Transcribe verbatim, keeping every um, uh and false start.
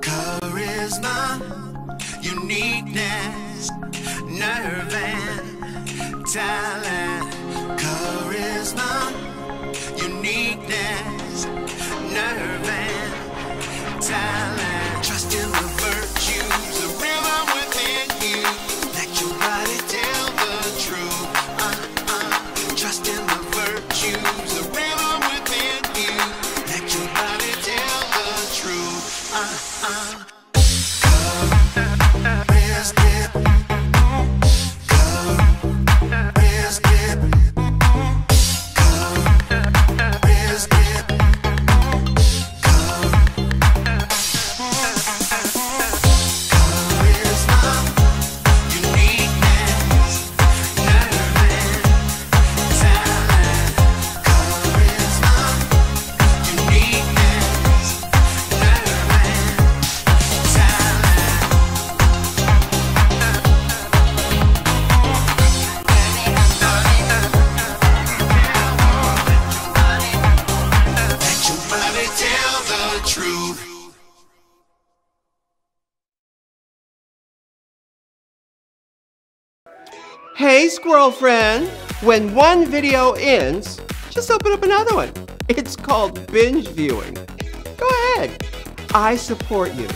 Charisma, uniqueness, nerve and talent. Charisma, uniqueness, nerve and talent. Trust in the virtues, the rhythm within you. Let your body tell the truth. Uh, uh. Trust in the virtues, the rhythm within you. Let your body tell the truth. Uh, uh. Tell the truth. Hey, squirrel friend. When one video ends, just open up another one. It's called binge viewing. Go ahead. I support you.